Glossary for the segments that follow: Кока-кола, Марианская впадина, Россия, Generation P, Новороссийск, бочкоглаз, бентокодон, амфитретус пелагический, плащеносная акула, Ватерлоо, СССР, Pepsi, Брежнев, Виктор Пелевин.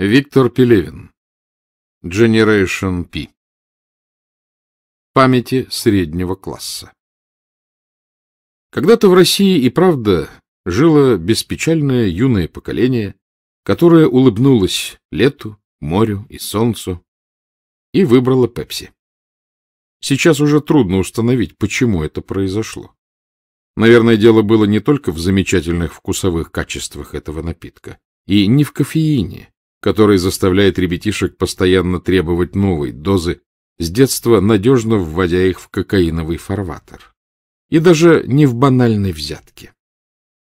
Виктор Пелевин. Generation P. Памяти среднего класса. Когда-то в России и правда жило беспечальное юное поколение, которое улыбнулось лету, морю и солнцу и выбрало Pepsi. Сейчас уже трудно установить, почему это произошло. Наверное, дело было не только в замечательных вкусовых качествах этого напитка и не в кофеине, который заставляет ребятишек постоянно требовать новой дозы, с детства надежно вводя их в кокаиновый фарватер. И даже не в банальной взятке.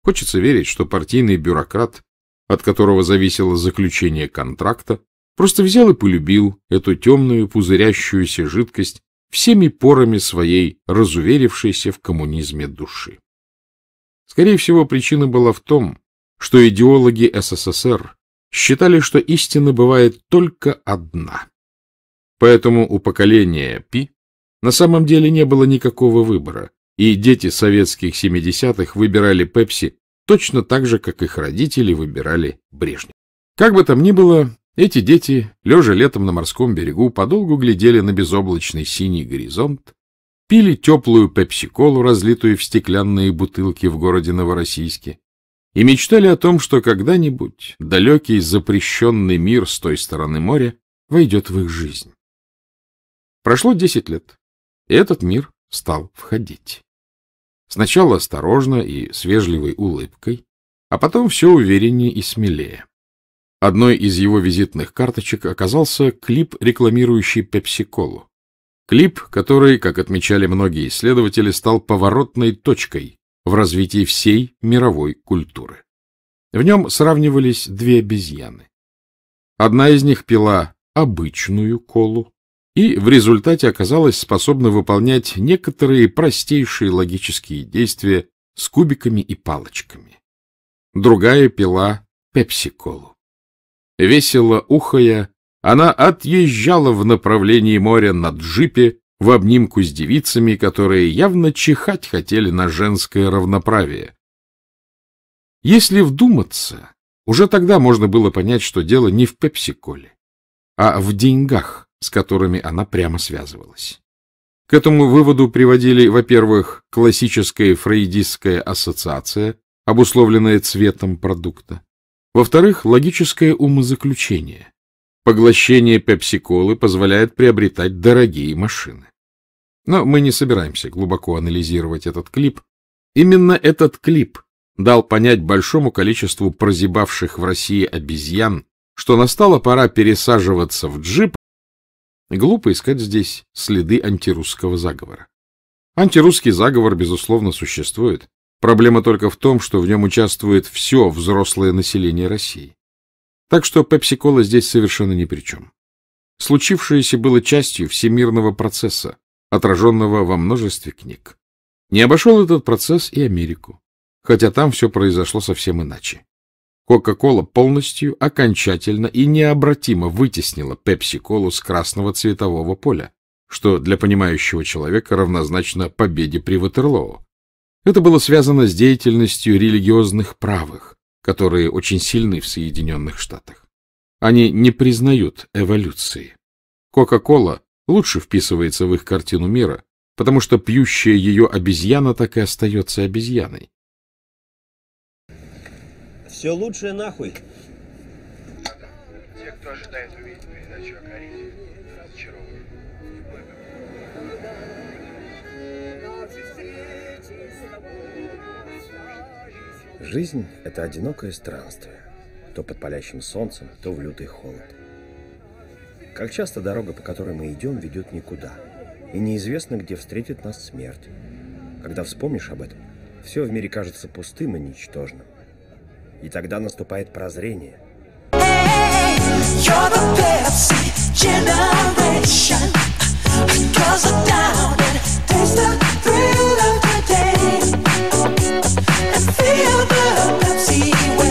Хочется верить, что партийный бюрократ, от которого зависело заключение контракта, просто взял и полюбил эту темную пузырящуюся жидкость всеми порами своей разуверившейся в коммунизме души. Скорее всего, причина была в том, что идеологи СССР считали, что истина бывает только одна. Поэтому у поколения Пи на самом деле не было никакого выбора, и дети советских 70-х выбирали Пепси точно так же, как их родители выбирали Брежнева. Как бы там ни было, эти дети, лежа летом на морском берегу, подолгу глядели на безоблачный синий горизонт, пили теплую пепси-колу, разлитую в стеклянные бутылки в городе Новороссийске, и мечтали о том, что когда-нибудь далекий запрещенный мир с той стороны моря войдет в их жизнь. Прошло 10 лет, и этот мир стал входить. Сначала осторожно и с вежливой улыбкой, а потом все увереннее и смелее. Одной из его визитных карточек оказался клип, рекламирующий пепси-колу. Клип, который, как отмечали многие исследователи, стал поворотной точкой в развитии всей мировой культуры. В нем сравнивались две обезьяны. Одна из них пила обычную колу и в результате оказалась способна выполнять некоторые простейшие логические действия с кубиками и палочками. Другая пила пепси-колу. Весело ухая, она отъезжала в направлении моря на джипе в обнимку с девицами, которые явно чихать хотели на женское равноправие. Если вдуматься, уже тогда можно было понять, что дело не в пепси-коле, а в деньгах, с которыми она прямо связывалась. К этому выводу приводили, во-первых, классическая фрейдистская ассоциация, обусловленная цветом продукта. Во-вторых, логическое умозаключение. Поглощение пепси-колы позволяет приобретать дорогие машины. Но мы не собираемся глубоко анализировать этот клип. Именно этот клип дал понять большому количеству прозябавших в России обезьян, что настала пора пересаживаться в джип. Глупо искать здесь следы антирусского заговора. Антирусский заговор, безусловно, существует. Проблема только в том, что в нем участвует все взрослое население России. Так что пепси-кола здесь совершенно ни при чем. Случившееся было частью всемирного процесса, отраженного во множестве книг. Не обошел этот процесс и Америку, хотя там все произошло совсем иначе. Кока-кола полностью, окончательно и необратимо вытеснила пепси-колу с красного цветового поля, что для понимающего человека равнозначно победе при Ватерлоо. Это было связано с деятельностью религиозных правых, которые очень сильны в Соединенных Штатах. Они не признают эволюции. Кока-кола лучше вписывается в их картину мира, потому что пьющая ее обезьяна так и остается обезьяной. Все лучшее нахуй. Те, кто ожидает увидеть передачу о Корее, разочарованы. Жизнь — это одинокое странство, то под палящим солнцем, то в лютый холод. Как часто дорога, по которой мы идем, ведет никуда, и неизвестно, где встретит нас смерть. Когда вспомнишь об этом, все в мире кажется пустым и ничтожным. И тогда наступает прозрение. See you.